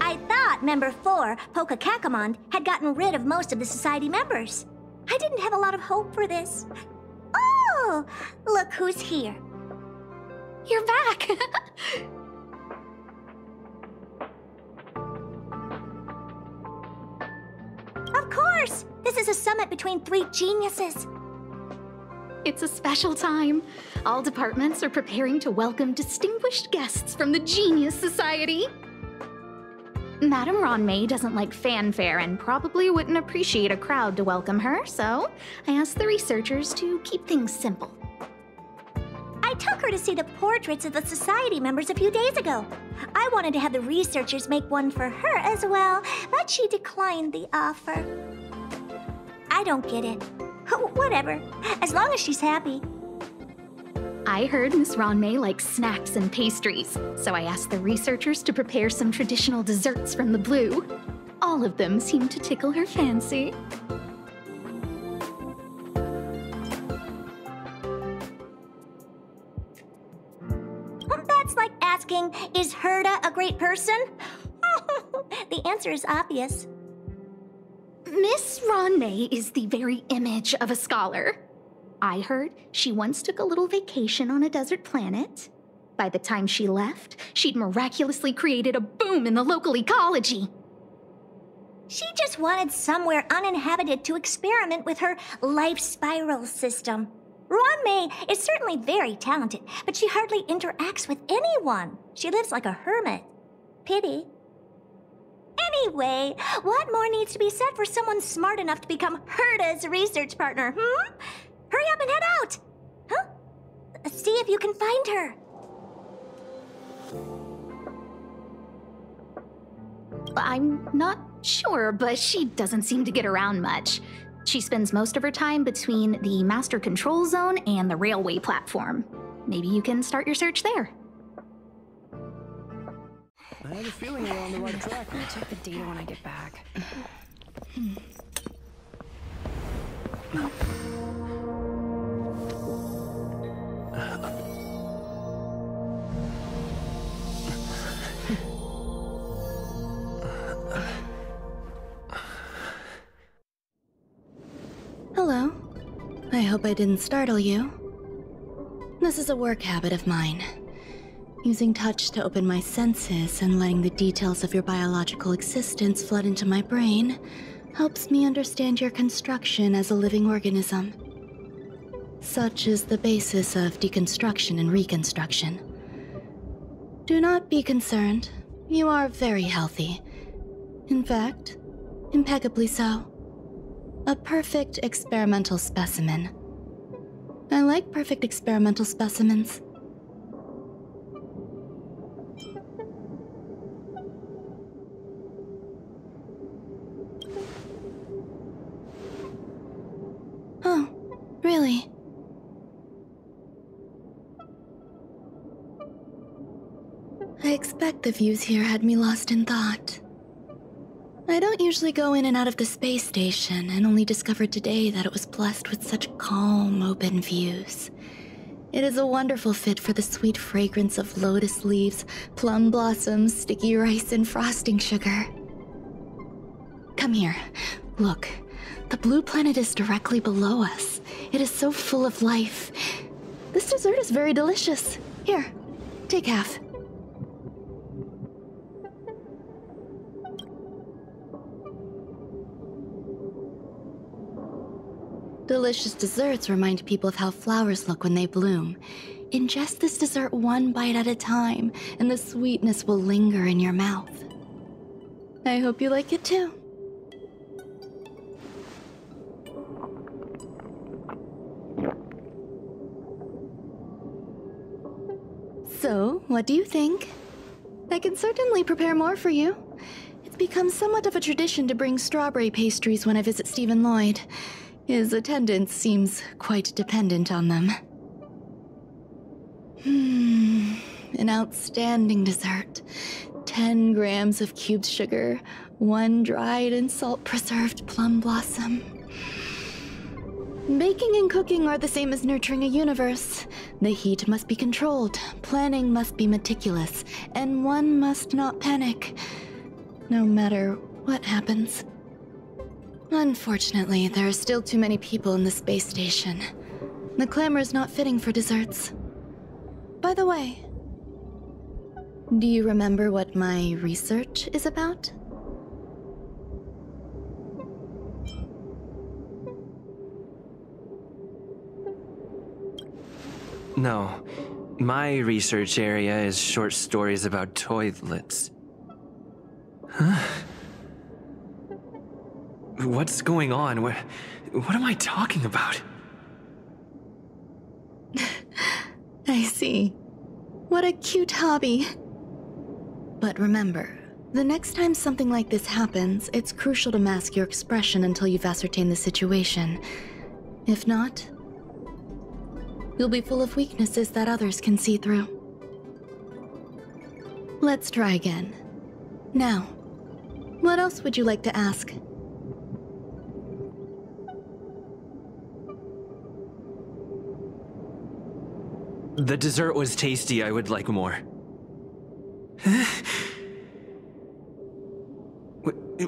I thought member 4, Poca Cacamond, had gotten rid of most of the society members. I didn't have a lot of hope for this. Oh, look who's here. You're back. Of course! This is a summit between 3 geniuses. It's a special time. All departments are preparing to welcome distinguished guests from the Genius Society. Madame Ruan Mei doesn't like fanfare and probably wouldn't appreciate a crowd to welcome her, so I asked the researchers to keep things simple. I took her to see the portraits of the society members a few days ago. I wanted to have the researchers make one for her as well, but she declined the offer. I don't get it. Whatever, as long as she's happy. I heard Miss Ruan Mei likes snacks and pastries, so I asked the researchers to prepare some traditional desserts from the blue. All of them seemed to tickle her fancy. That's like asking, is Herta a great person? The answer is obvious. Miss Ruan Mei is the very image of a scholar. I heard she once took a little vacation on a desert planet. By the time she left, she'd miraculously created a boom in the local ecology. She just wanted somewhere uninhabited to experiment with her life spiral system. Ruan Mei is certainly very talented, but she hardly interacts with anyone. She lives like a hermit. Pity. Anyway, what more needs to be said for someone smart enough to become Herta's research partner, hmm? Hurry up and head out! Huh? See if you can find her. I'm not sure, but she doesn't seem to get around much. She spends most of her time between the master control zone and the railway platform. Maybe you can start your search there. I have a feeling we're on the right track. I'll check the data when I get back. Hello. I hope I didn't startle you. This is a work habit of mine. Using touch to open my senses and letting the details of your biological existence flood into my brain helps me understand your construction as a living organism. Such is the basis of deconstruction and reconstruction. Do not be concerned. You are very healthy. In fact, impeccably so. A perfect experimental specimen. I like perfect experimental specimens. Oh, really? I expect the views here had me lost in thought. I don't usually go in and out of the space station, and only discovered today that it was blessed with such calm, open views. It is a wonderful fit for the sweet fragrance of lotus leaves, plum blossoms, sticky rice, and frosting sugar. Come here. Look. The blue planet is directly below us. It is so full of life. This dessert is very delicious. Here, take half. Delicious desserts remind people of how flowers look when they bloom. Ingest this dessert one bite at a time, and the sweetness will linger in your mouth. I hope you like it too. So, what do you think? I can certainly prepare more for you. It's become somewhat of a tradition to bring strawberry pastries when I visit Stephen Lloyd. His attendance seems quite dependent on them. An outstanding dessert. 10 grams of cubed sugar, 1 dried and salt-preserved plum blossom. Baking and cooking are the same as nurturing a universe. The heat must be controlled, planning must be meticulous, and one must not panic. no matter what happens. Unfortunately, there are still too many people in the space station. The clamor's not fitting for desserts. By the way, do you remember what my research is about? No. My research area is short stories about toilets. Huh? What's going on? What am I talking about? I see. What a cute hobby. But remember, the next time something like this happens, it's crucial to mask your expression until you've ascertained the situation. If not, you'll be full of weaknesses that others can see through. Let's try again. Now, what else would you like to ask? The dessert was tasty. I would like more.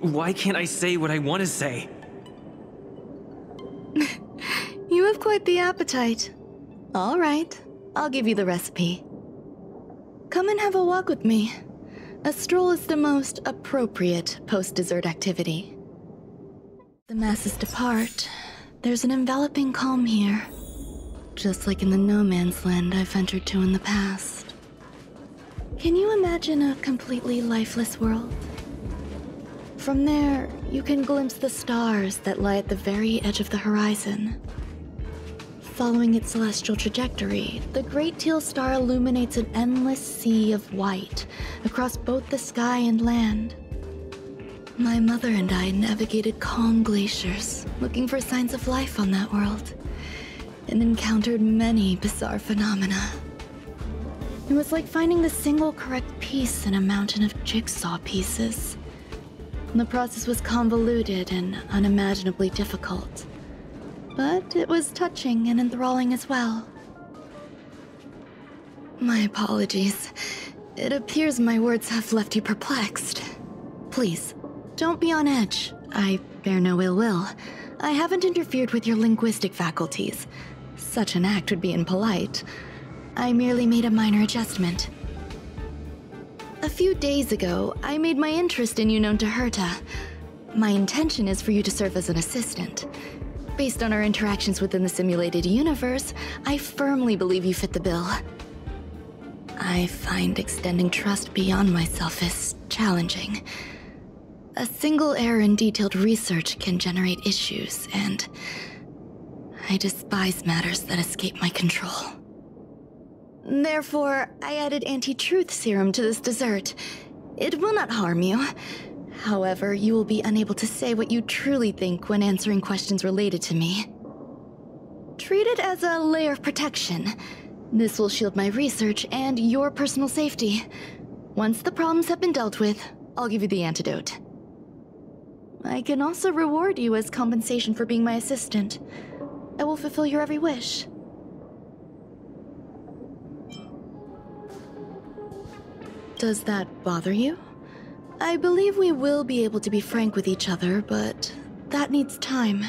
Why can't I say what I want to say? You have quite the appetite. All right, I'll give you the recipe. Come and have a walk with me. A stroll is the most appropriate post-dessert activity. The masses depart. There's an enveloping calm here. Just like in the no-man's land I've ventured to in the past. Can you imagine a completely lifeless world? From there, you can glimpse the stars that lie at the very edge of the horizon. Following its celestial trajectory, the Great Teal Star illuminates an endless sea of white across both the sky and land. My mother and I navigated calm glaciers, looking for signs of life on that world, and encountered many bizarre phenomena. It was like finding the single correct piece in a mountain of jigsaw pieces. The process was convoluted and unimaginably difficult. But it was touching and enthralling as well. My apologies. It appears my words have left you perplexed. Please, don't be on edge. I bear no ill will. I haven't interfered with your linguistic faculties. Such an act would be impolite. I merely made a minor adjustment. A few days ago, I made my interest in you known to Herta. My intention is for you to serve as an assistant. Based on our interactions within the simulated universe, I firmly believe you fit the bill. I find extending trust beyond myself is challenging. A single error in detailed research can generate issues, and I despise matters that escape my control. Therefore, I added anti-truth serum to this dessert. It will not harm you. However, you will be unable to say what you truly think when answering questions related to me. Treat it as a layer of protection. This will shield my research and your personal safety. Once the problems have been dealt with, I'll give you the antidote. I can also reward you as compensation for being my assistant. I will fulfill your every wish. Does that bother you? I believe we will be able to be frank with each other, but that needs time.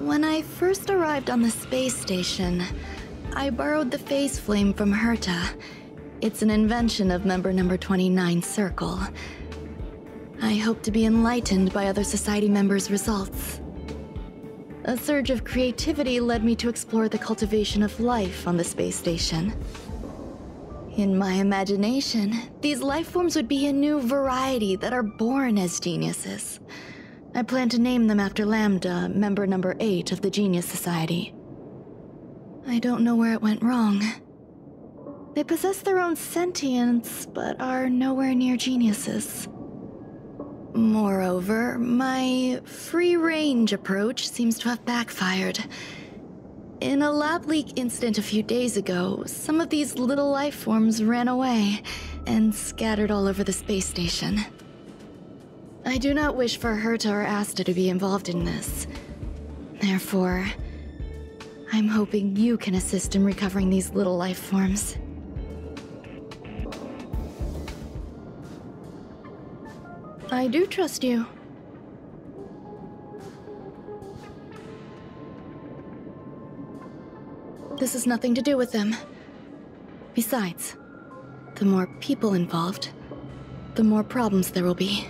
When I first arrived on the space station, I borrowed the phase flame from Herta. It's an invention of member number 29 Circle. I hope to be enlightened by other society members' results. A surge of creativity led me to explore the cultivation of life on the space station. In my imagination, these life forms would be a new variety that are born as geniuses. I plan to name them after Lambda, member number 8 of the Genius Society. I don't know where it went wrong. They possess their own sentience, but are nowhere near geniuses. Moreover, my free-range approach seems to have backfired. In a lab leak incident a few days ago, some of these little life forms ran away and scattered all over the space station. I do not wish for Herta or Asta to be involved in this. Therefore, I'm hoping you can assist in recovering these little life forms. I do trust you. This has nothing to do with them. Besides, the more people involved, the more problems there will be.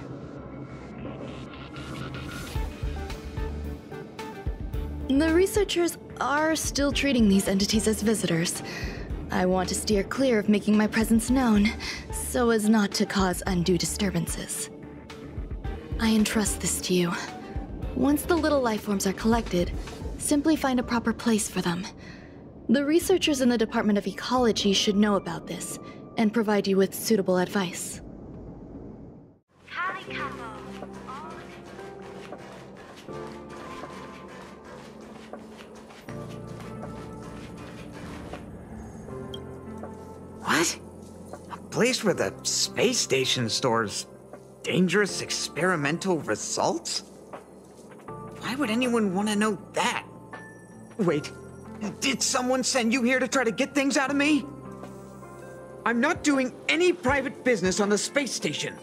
The researchers are still treating these entities as visitors. I want to steer clear of making my presence known, so as not to cause undue disturbances. I entrust this to you. Once the little life forms are collected, simply find a proper place for them. The researchers in the Department of Ecology should know about this, and provide you with suitable advice. What? A place where the space station stores dangerous experimental results? Why would anyone want to know that? Wait, did someone send you here to try to get things out of me? I'm not doing any private business on the space station.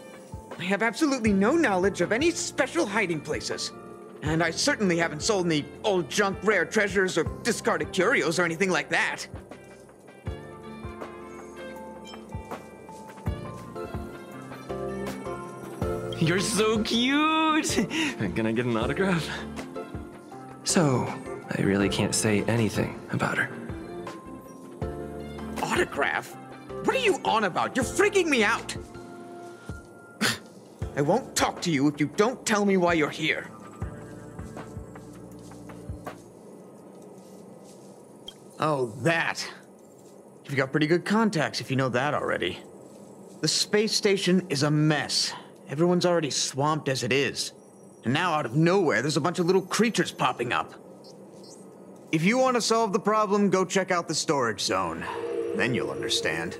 I have absolutely no knowledge of any special hiding places. And I certainly haven't sold any old junk, rare treasures, or discarded curios or anything like that. You're so cute! Can I get an autograph? So, I really can't say anything about her. Autograph? What are you on about? You're freaking me out! I won't talk to you if you don't tell me why you're here. Oh, that. You've got pretty good contacts if you know that already. The space station is a mess. Everyone's already swamped as it is. And now out of nowhere, there's a bunch of little creatures popping up. If you want to solve the problem, go check out the storage zone. Then you'll understand.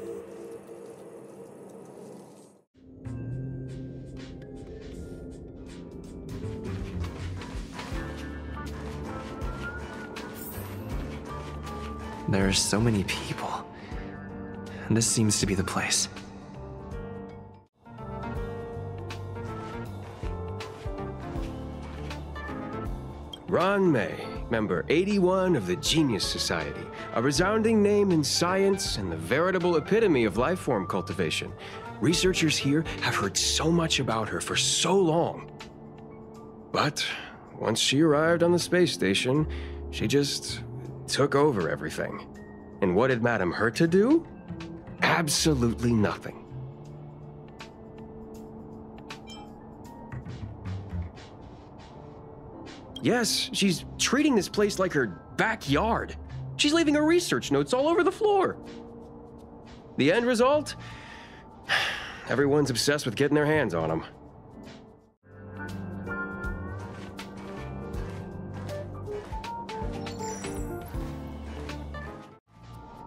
There are so many people. And this seems to be the place. Ruan Mei, member 81 of the Genius Society, a resounding name in science and the veritable epitome of life-form cultivation. Researchers here have heard so much about her for so long. But once she arrived on the space station, she just took over everything. And what did Madame Herta do? Absolutely nothing. Yes, she's treating this place like her backyard. She's leaving her research notes all over the floor. The end result? Everyone's obsessed with getting their hands on them.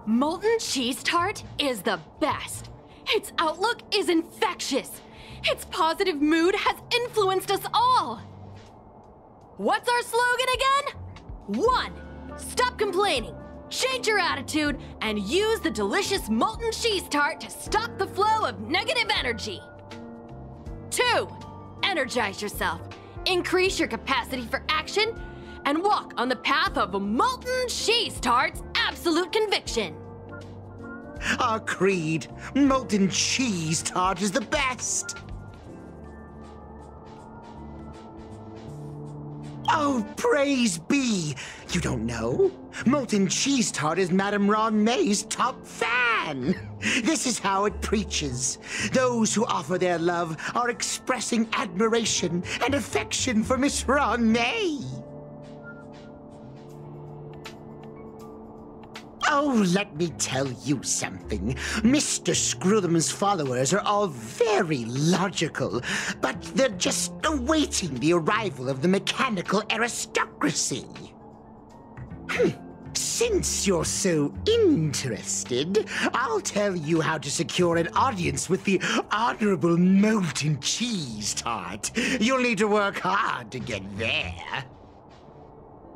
Molten Cheese Tart is the best. Its outlook is infectious. Its positive mood has influenced us all. What's our slogan again? 1. Stop complaining, change your attitude, and use the delicious Molten Cheese Tart to stop the flow of negative energy. 2. Energize yourself, increase your capacity for action, and walk on the path of Molten Cheese Tart's absolute conviction. Our creed, Molten Cheese Tart is the best. Oh, praise be! You don't know? Molten Cheese Tart is Madame Ruan Mei's top fan! This is how it preaches. Those who offer their love are expressing admiration and affection for Miss Ruan Mei. Oh, let me tell you something. Mr. Screwtham's followers are all very logical, but they're just awaiting the arrival of the mechanical aristocracy. Since you're so interested, I'll tell you how to secure an audience with the Honorable Molten Cheese Tart. You'll need to work hard to get there.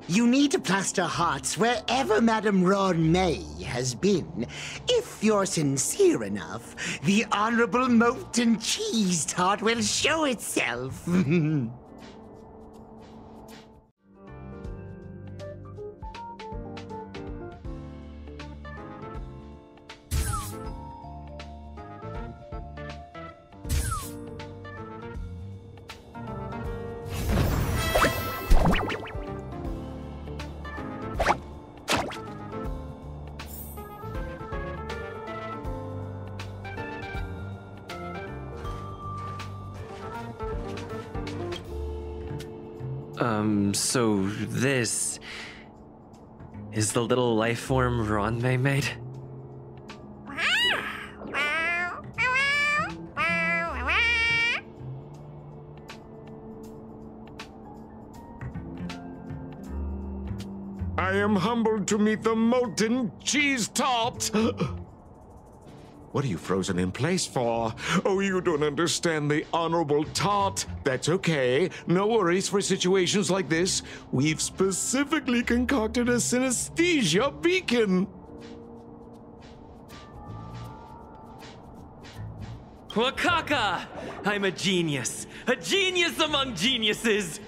You need to plaster hearts wherever Madame Ruan Mei has been. If you're sincere enough, the Honorable Molten Cheese Tart will show itself. So this is the little life form Ruan Mei made? I am humbled to meet the Molten Cheese Tart. What are you frozen in place for? Oh, you don't understand the Honorable Tart. That's okay. No worries for situations like this. We've specifically concocted a synesthesia beacon. Wakaka! I'm a genius among geniuses.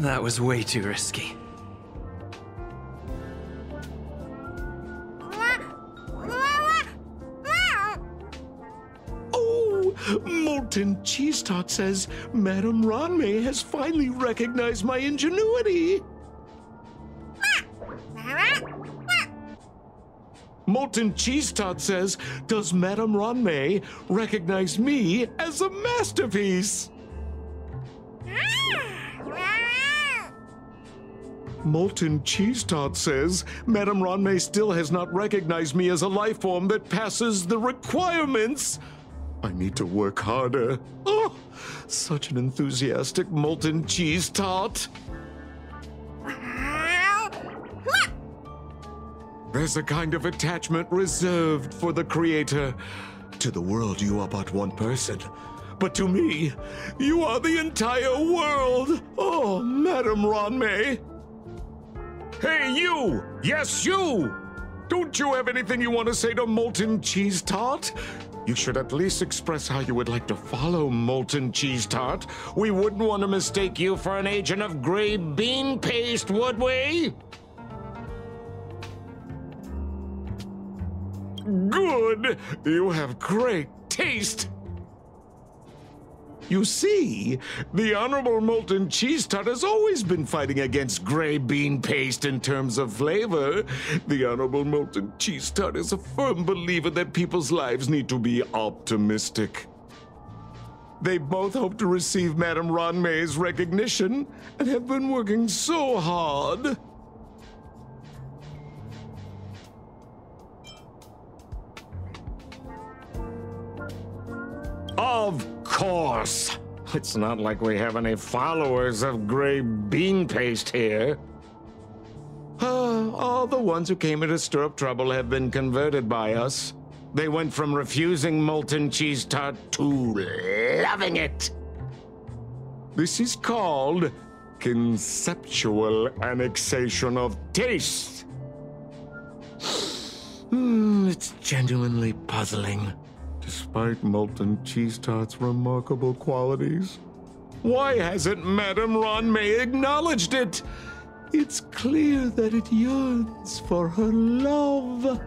That was way too risky. Oh, Molten Cheese Tart says Madame Ruan Mei has finally recognized my ingenuity. Molten Cheese Tart says, does Madame Ruan Mei recognize me as a masterpiece? Molten Cheese Tart says Madame Ruan Mei still has not recognized me as a life form that passes the requirements. I need to work harder. Oh, such an enthusiastic Molten Cheese Tart. There's a kind of attachment reserved for the creator. To the world, you are but one person. But to me, you are the entire world. Oh, Madame Ruan Mei. Hey, you! Yes, you! Don't you have anything you want to say to Molten Cheese Tart? You should at least express how you would like to follow Molten Cheese Tart. We wouldn't want to mistake you for an agent of gray bean paste, would we? Good! You have great taste! You see, the Honorable Molten Cheese Tart has always been fighting against gray bean paste in terms of flavor. The Honorable Molten Cheese Tart is a firm believer that people's lives need to be optimistic. They both hope to receive Madame Ruan Mei's recognition and have been working so hard. Of course. It's not like we have any followers of gray bean paste here. All the ones who came here to stir up trouble have been converted by us. They went from refusing Molten Cheese Tart to loving it. This is called conceptual annexation of taste. It's genuinely puzzling. Despite Molten Cheese Tart's remarkable qualities, why hasn't Madame Ruan Mei acknowledged it? It's clear that it yearns for her love.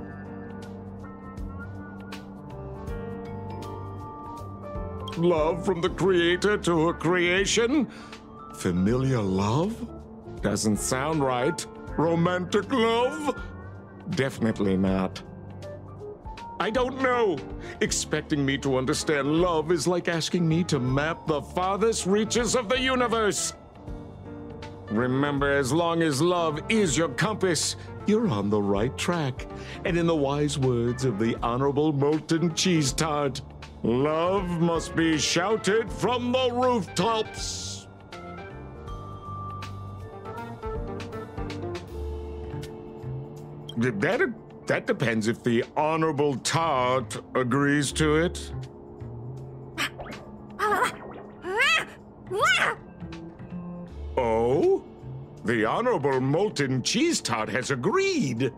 Love from the creator to her creation? Familiar love? Doesn't sound right. Romantic love? Definitely not. I don't know. Expecting me to understand love is like asking me to map the farthest reaches of the universe. Remember, as long as love is your compass, you're on the right track. And in the wise words of the Honorable Molten Cheese Tart, love must be shouted from the rooftops. That depends if the Honorable Tart agrees to it. Oh? The Honorable Molten Cheese Tart has agreed.